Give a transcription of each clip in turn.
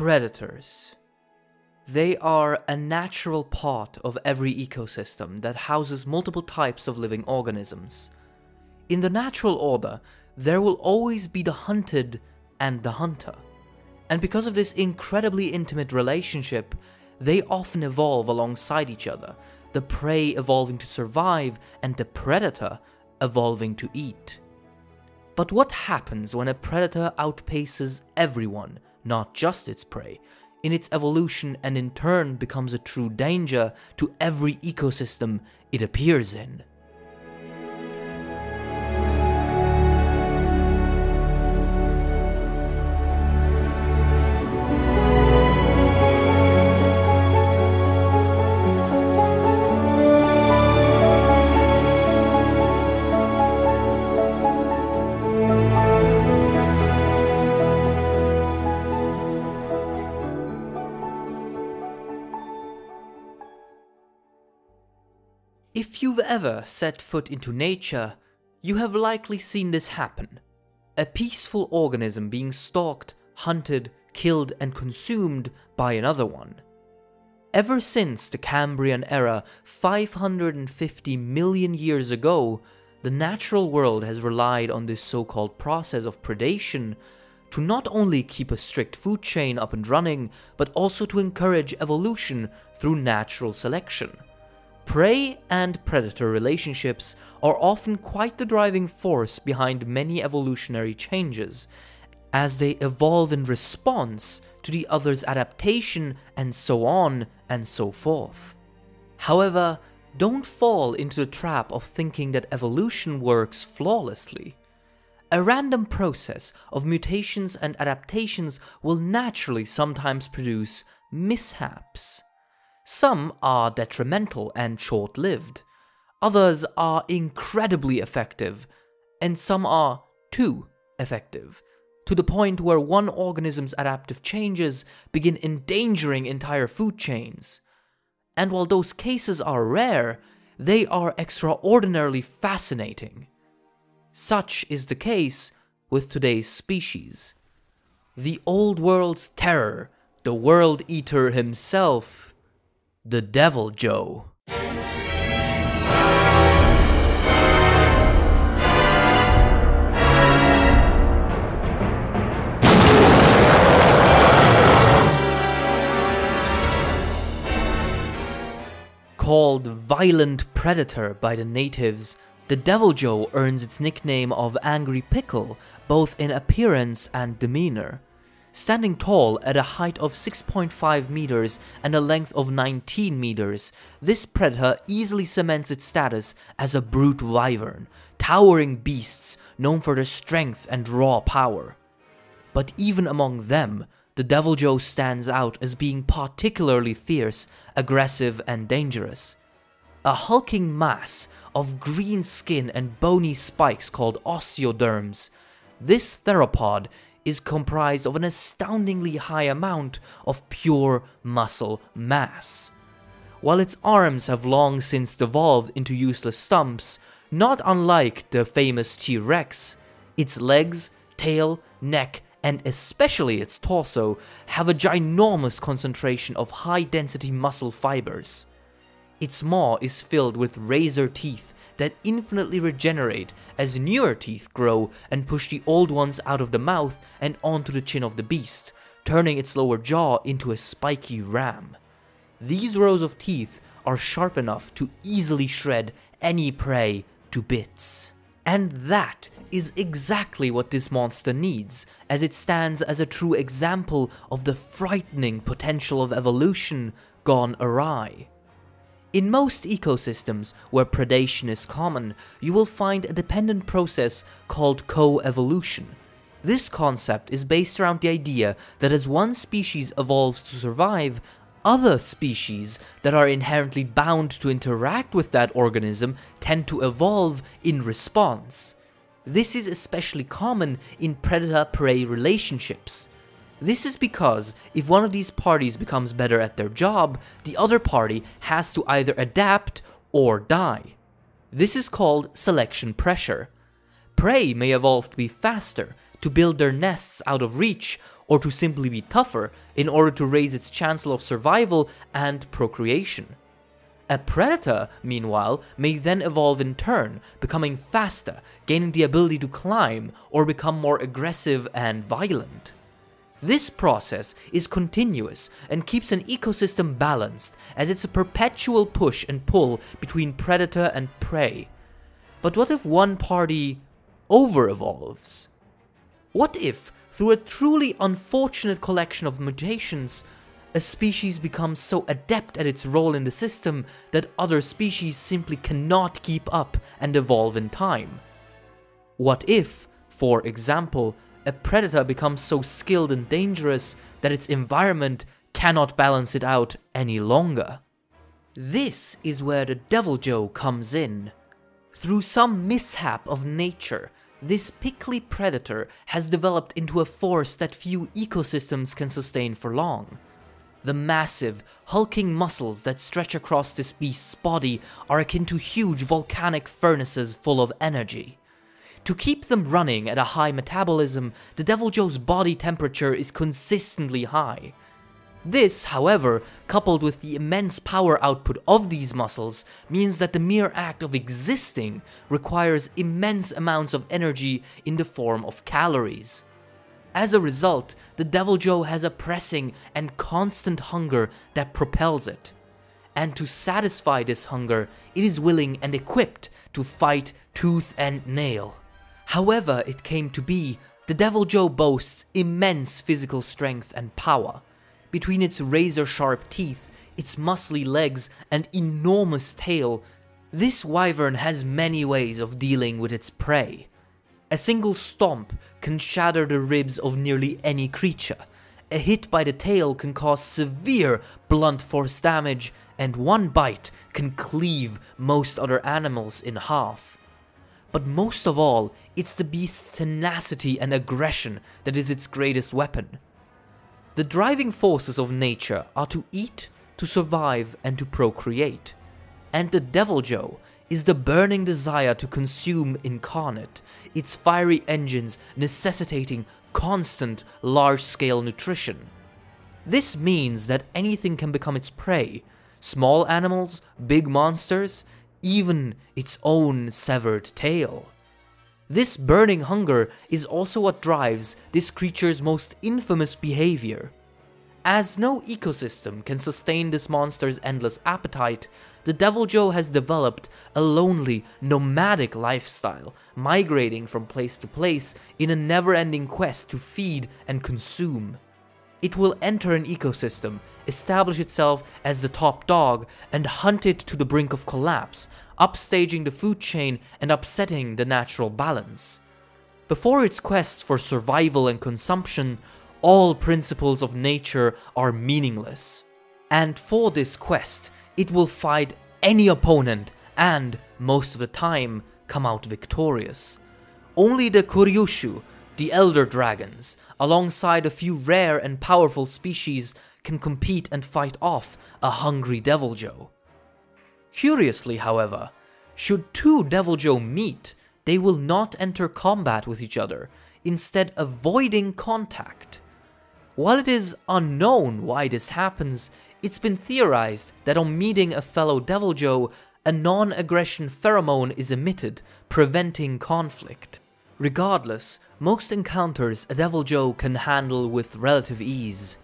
predators. They are a natural part of every ecosystem that houses multiple types of living organisms. In the natural order, there will always be the hunted and the hunter, and because of this incredibly intimate relationship, they often evolve alongside each other, the prey evolving to survive and the predator evolving to eat. But what happens when a predator outpaces everyone, not just its prey, in its evolution and in turn becomes a true danger to every ecosystem it appears in? If you've ever set foot into nature, you have likely seen this happen. A peaceful organism being stalked, hunted, killed and consumed by another one. Ever since the Cambrian era 550 million years ago, the natural world has relied on this so-called process of predation to not only keep a strict food chain up and running, but also to encourage evolution through natural selection. Prey and predator relationships are often quite the driving force behind many evolutionary changes, as they evolve in response to the other's adaptation and so on and so forth. However, don't fall into the trap of thinking that evolution works flawlessly. A random process of mutations and adaptations will naturally sometimes produce mishaps. Some are detrimental and short-lived, others are incredibly effective, and some are too effective, to the point where one organism's adaptive changes begin endangering entire food chains. And while those cases are rare, they are extraordinarily fascinating. Such is the case with today's species. The old world's terror, the world eater himself, the Deviljho. Called Violent Predator by the natives, the Deviljho earns its nickname of Angry Pickle both in appearance and demeanor. Standing tall at a height of 6.5 meters and a length of 19 meters, this predator easily cements its status as a brute wyvern, towering beasts known for their strength and raw power. But even among them, the Deviljho stands out as being particularly fierce, aggressive and dangerous. A hulking mass of green skin and bony spikes called osteoderms, this theropod is comprised of an astoundingly high amount of pure muscle mass. While its arms have long since devolved into useless stumps, not unlike the famous T-Rex, its legs, tail, neck, and especially its torso have a ginormous concentration of high-density muscle fibers. Its maw is filled with razor teeth that infinitely regenerate as newer teeth grow and push the old ones out of the mouth and onto the chin of the beast, turning its lower jaw into a spiky ram. These rows of teeth are sharp enough to easily shred any prey to bits. And that is exactly what this monster needs, as it stands as a true example of the frightening potential of evolution gone awry. In most ecosystems where predation is common, you will find a dependent process called co-evolution. This concept is based around the idea that as one species evolves to survive, other species that are inherently bound to interact with that organism tend to evolve in response. This is especially common in predator-prey relationships. This is because if one of these parties becomes better at their job, the other party has to either adapt or die. This is called selection pressure. Prey may evolve to be faster, to build their nests out of reach, or to simply be tougher in order to raise its chance of survival and procreation. A predator, meanwhile, may then evolve in turn, becoming faster, gaining the ability to climb, or become more aggressive and violent. This process is continuous and keeps an ecosystem balanced, as it's a perpetual push and pull between predator and prey. But what if one party over-evolves? What if, through a truly unfortunate collection of mutations, a species becomes so adept at its role in the system that other species simply cannot keep up and evolve in time? What if, for example, a predator becomes so skilled and dangerous that its environment cannot balance it out any longer? This is where the Deviljho comes in. Through some mishap of nature, this pickly predator has developed into a force that few ecosystems can sustain for long. The massive, hulking muscles that stretch across this beast's body are akin to huge volcanic furnaces full of energy. To keep them running at a high metabolism, the Deviljho's body temperature is consistently high. This, however, coupled with the immense power output of these muscles, means that the mere act of existing requires immense amounts of energy in the form of calories. As a result, the Deviljho has a pressing and constant hunger that propels it. And to satisfy this hunger, it is willing and equipped to fight tooth and nail. However it came to be, the Deviljho boasts immense physical strength and power. Between its razor-sharp teeth, its muscly legs, and enormous tail, this wyvern has many ways of dealing with its prey. A single stomp can shatter the ribs of nearly any creature, a hit by the tail can cause severe blunt force damage, and one bite can cleave most other animals in half. But most of all, it's the beast's tenacity and aggression that is its greatest weapon. The driving forces of nature are to eat, to survive, and to procreate. And the Deviljho is the burning desire to consume incarnate, its fiery engines necessitating constant, large-scale nutrition. This means that anything can become its prey, small animals, big monsters, even its own severed tail. This burning hunger is also what drives this creature's most infamous behavior. As no ecosystem can sustain this monster's endless appetite, the Deviljho has developed a lonely, nomadic lifestyle, migrating from place to place in a never-ending quest to feed and consume. It will enter an ecosystem, establish itself as the top dog, and hunt it to the brink of collapse, upstaging the food chain and upsetting the natural balance. Before its quest for survival and consumption, all principles of nature are meaningless. And for this quest, it will fight any opponent and, most of the time, come out victorious. Only the Kuryushu, the Elder Dragons, alongside a few rare and powerful species, can compete and fight off a hungry Deviljho. Curiously, however, should two Deviljho meet, they will not enter combat with each other, instead avoiding contact. While it is unknown why this happens, it's been theorized that on meeting a fellow Deviljho, a non-aggression pheromone is emitted, preventing conflict. Regardless, most encounters a Deviljho can handle with relative ease.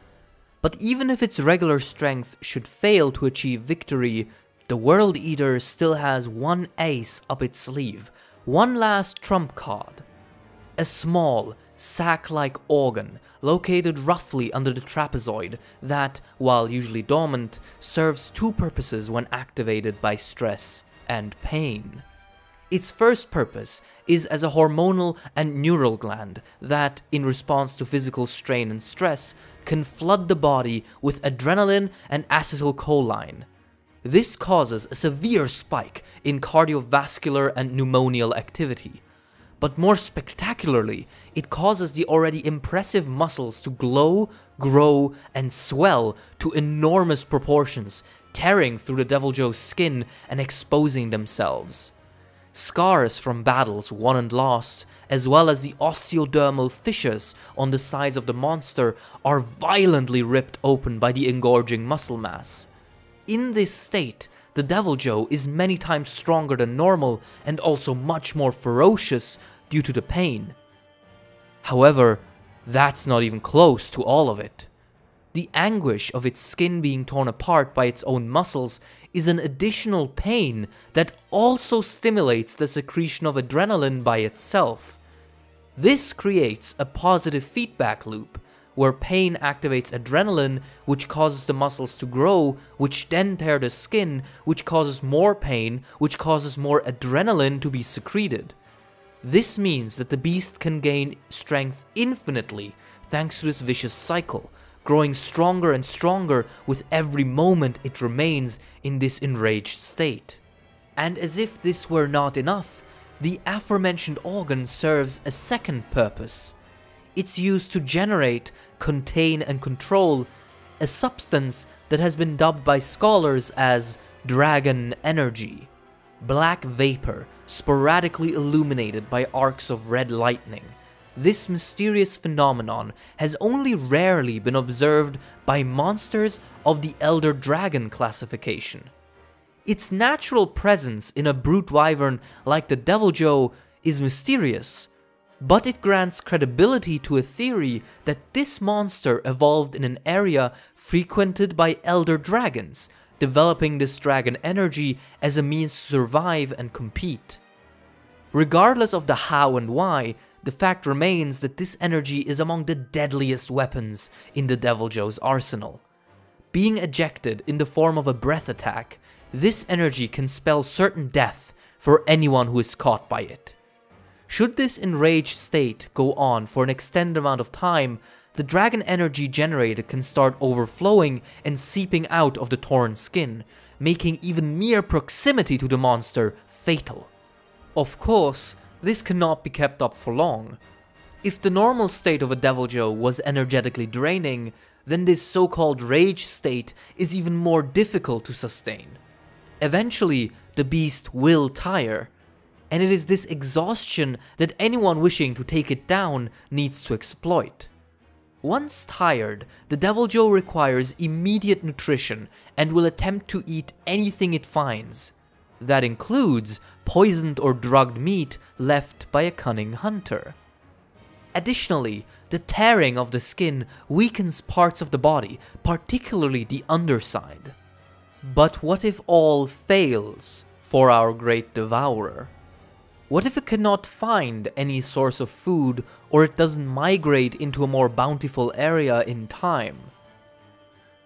But even if its regular strength should fail to achieve victory, the World Eater still has one ace up its sleeve, one last trump card. A small, sac-like organ, located roughly under the trapezoid, that, while usually dormant, serves two purposes when activated by stress and pain. Its first purpose is as a hormonal and neural gland that, in response to physical strain and stress, can flood the body with adrenaline and acetylcholine. This causes a severe spike in cardiovascular and pneumonial activity. But more spectacularly, it causes the already impressive muscles to glow, grow, and swell to enormous proportions, tearing through the Deviljho's skin and exposing themselves. scars from battles won and lost, as well as the osteodermal fissures on the sides of the monster, are violently ripped open by the engorging muscle mass. In this state, the Deviljho is many times stronger than normal and also much more ferocious due to the pain. However, that's not even close to all of it. The anguish of its skin being torn apart by its own muscles is an additional pain that also stimulates the secretion of adrenaline by itself. This creates a positive feedback loop, where pain activates adrenaline, which causes the muscles to grow, which then tear the skin, which causes more pain, which causes more adrenaline to be secreted. This means that the beast can gain strength infinitely thanks to this vicious cycle, growing stronger and stronger with every moment it remains in this enraged state. And as if this were not enough, the aforementioned organ serves a second purpose. It's used to generate, contain and control a substance that has been dubbed by scholars as dragon energy. Black vapor, sporadically illuminated by arcs of red lightning. This mysterious phenomenon has only rarely been observed by monsters of the Elder Dragon classification. Its natural presence in a brute wyvern like the Deviljho is mysterious, but it grants credibility to a theory that this monster evolved in an area frequented by Elder Dragons, developing this dragon energy as a means to survive and compete. Regardless of the how and why, the fact remains that this energy is among the deadliest weapons in the Deviljho's arsenal. Being ejected in the form of a breath attack, this energy can spell certain death for anyone who is caught by it. Should this enraged state go on for an extended amount of time, the dragon energy generated can start overflowing and seeping out of the torn skin, making even mere proximity to the monster fatal. Of course, this cannot be kept up for long. If the normal state of a Deviljho was energetically draining, then this so-called rage state is even more difficult to sustain. Eventually, the beast will tire, and it is this exhaustion that anyone wishing to take it down needs to exploit. Once tired, the Deviljho requires immediate nutrition and will attempt to eat anything it finds. That includes poisoned or drugged meat left by a cunning hunter. Additionally, the tearing of the skin weakens parts of the body, particularly the underside. But what if all fails for our great devourer? What if it cannot find any source of food, or it doesn't migrate into a more bountiful area in time?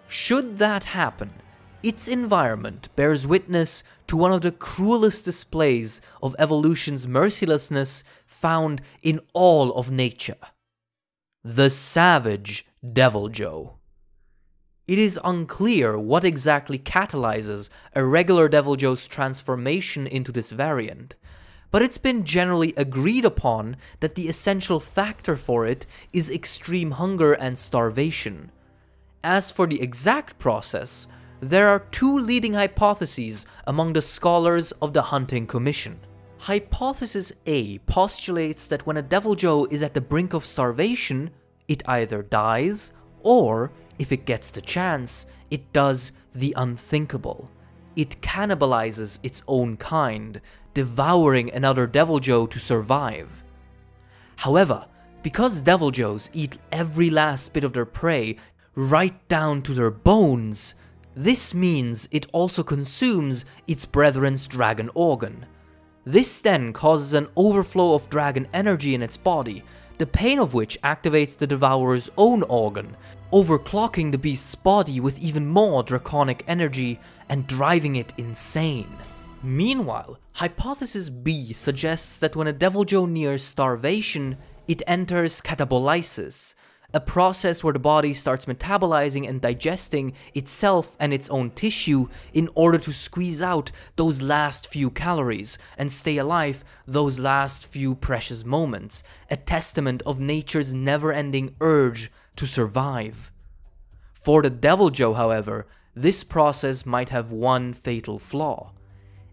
Should that happen, its environment bears witness to one of the cruelest displays of evolution's mercilessness found in all of nature. The savage Deviljho. It is unclear what exactly catalyzes a regular Deviljho's transformation into this variant, but it's been generally agreed upon that the essential factor for it is extreme hunger and starvation. As for the exact process, there are two leading hypotheses among the scholars of the Hunting Commission. Hypothesis A postulates that when a Deviljho is at the brink of starvation, it either dies, or, if it gets the chance, it does the unthinkable. It cannibalizes its own kind, devouring another Deviljho to survive. However, because Deviljhos eat every last bit of their prey right down to their bones, this means it also consumes its brethren's dragon organ. This then causes an overflow of dragon energy in its body, the pain of which activates the devourer's own organ, overclocking the beast's body with even more draconic energy and driving it insane. Meanwhile, hypothesis B suggests that when a Deviljho nears starvation, it enters catabolysis, a process where the body starts metabolizing and digesting itself and its own tissue in order to squeeze out those last few calories and stay alive those last few precious moments, a testament of nature's never-ending urge to survive. For the Deviljho, however, this process might have one fatal flaw.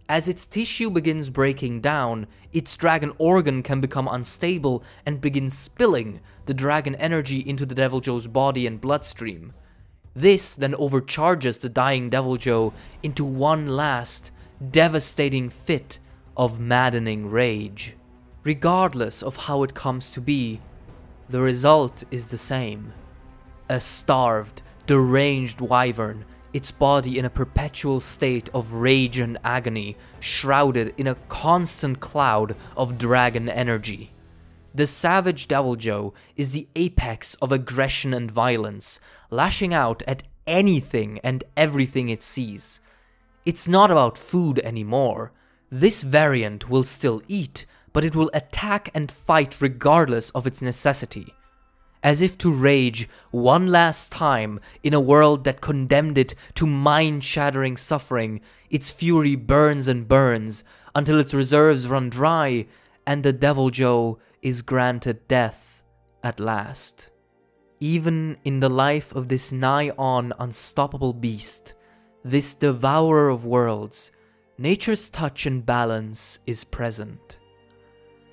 As its tissue begins breaking down, its dragon organ can become unstable and begin spilling the dragon energy into the Deviljho's body and bloodstream. This then overcharges the dying Deviljho into one last, devastating fit of maddening rage. Regardless of how it comes to be, the result is the same. A starved, deranged wyvern, its body in a perpetual state of rage and agony, shrouded in a constant cloud of dragon energy. The savage Deviljho is the apex of aggression and violence, lashing out at anything and everything it sees. It's not about food anymore. This variant will still eat, but it will attack and fight regardless of its necessity. As if to rage one last time in a world that condemned it to mind-shattering suffering, its fury burns and burns until its reserves run dry and the Deviljho is granted death at last. Even in the life of this nigh-on unstoppable beast, this devourer of worlds, nature's touch and balance is present.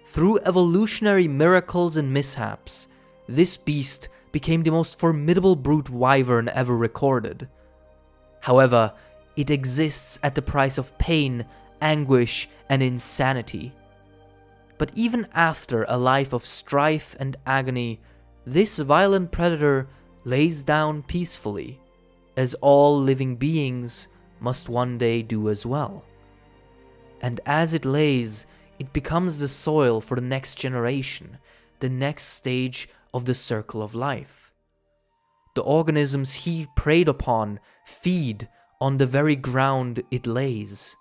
Through evolutionary miracles and mishaps, this beast became the most formidable brute wyvern ever recorded. However, it exists at the price of pain, anguish, and insanity. But even after a life of strife and agony, this violent predator lays down peacefully, as all living beings must one day do as well. And as it lays, it becomes the soil for the next generation, the next stage of the circle of life. The organisms he preyed upon feed on the very ground it lays.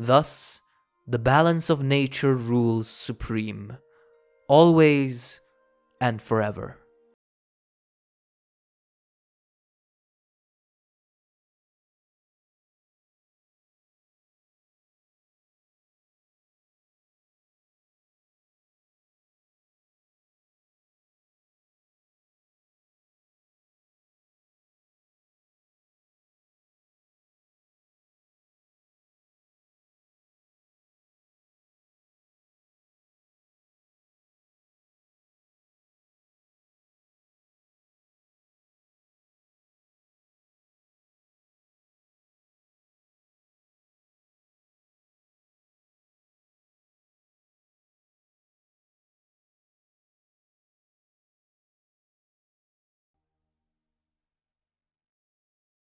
Thus, the balance of nature rules supreme, always and forever.